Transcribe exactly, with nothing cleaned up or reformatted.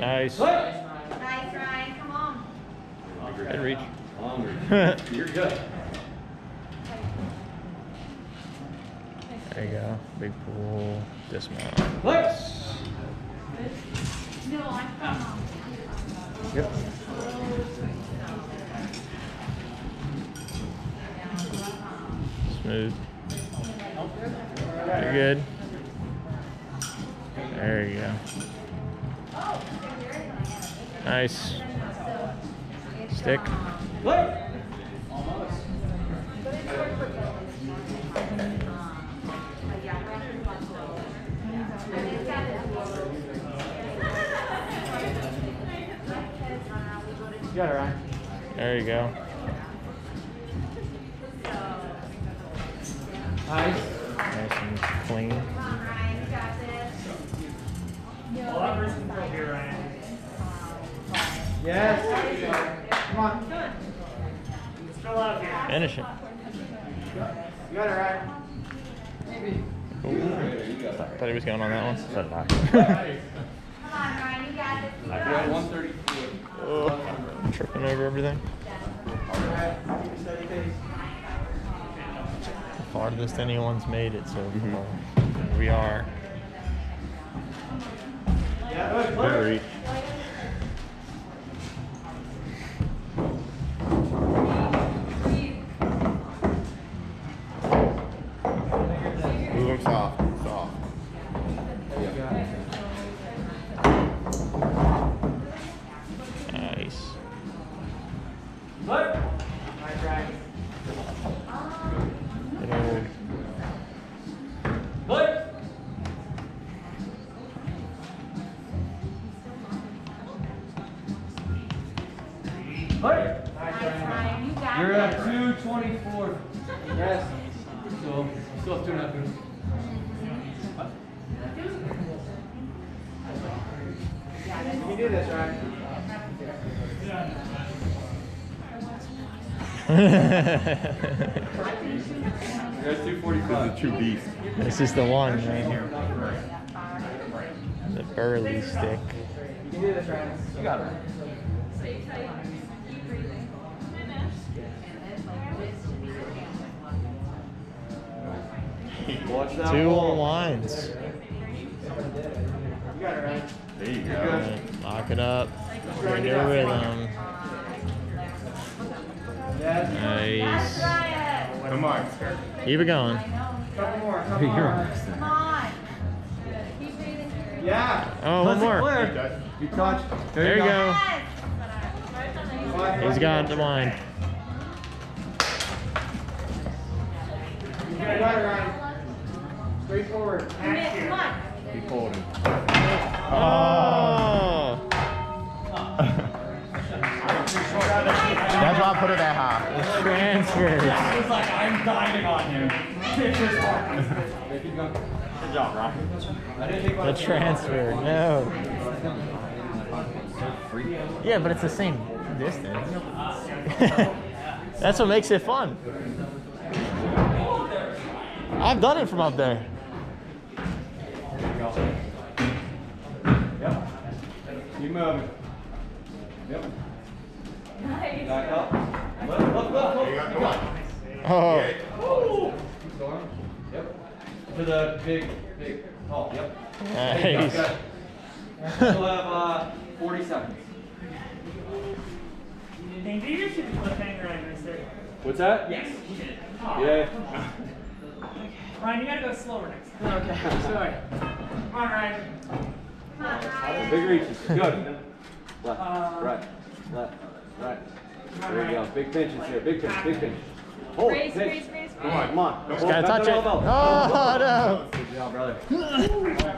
Nice. Nice, Ryan. Come on. Good reach. Long reach. You're good. There you go. Big pool. Dismount. Flex. No, I'm from. Yep. Smooth. You're good. There you go. Nice. Stick. Look. You got it, Ryan. There you go. Nice. Nice and clean. Come on, Ryan. You got this. A lot of risk control here, Ryan. Yes. Come on. Let's go out here. Finish it. You got it, Ryan. Maybe. Cool. I thought he was going on that one. Come on, Ryan. You got this. I got one thirty-four. Oh, I'm tripping over everything. The farthest anyone's made it, so mm-hmm. we are. Good reach. This is the beast. This is the one, man. The burly stick. You can do this, Ryan. You got it. Stay tight. Keep breathing. Watch that. Two on lines. You got it, Ryan. There you go. Lock it up. Bring it with them. Nice. Come on. Keep it going. Couple more. Come on. Come on. Keep breathing. Yeah. Oh, one more. Clear. You touch. There, there you go. go. He's got the line. You got it, Ryan. Straight forward. Come on. Keep holding. Oh. That's why I put it that high. It transfers. I was like, I'm diving on you. Good job, Ryan. The transfer, no. Yeah, but it's the same distance. That's what makes it fun. I've done it from up there. Yep. Keep moving. Yep. Nice. Back up. Look, look, look, look. You got one. Oh. Ooh. Yep. To the big, big hole. Oh, yep. Nice. Okay. We'll have uh, forty seconds. Maybe you should put a finger on this there. What's that? Yes. Oh. Yeah. Okay. Ryan, you gotta go slower next time. Okay. Sorry. Come on, Ryan. Come on, Ryan. Big reaches. Good. Left. Um, right. Left. Right. There Ryan. You go. Big pinches here. Big pinch. Big pinch. Hold it. Come on, come on. Just gotta touch it. Oh, no. Good job, brother.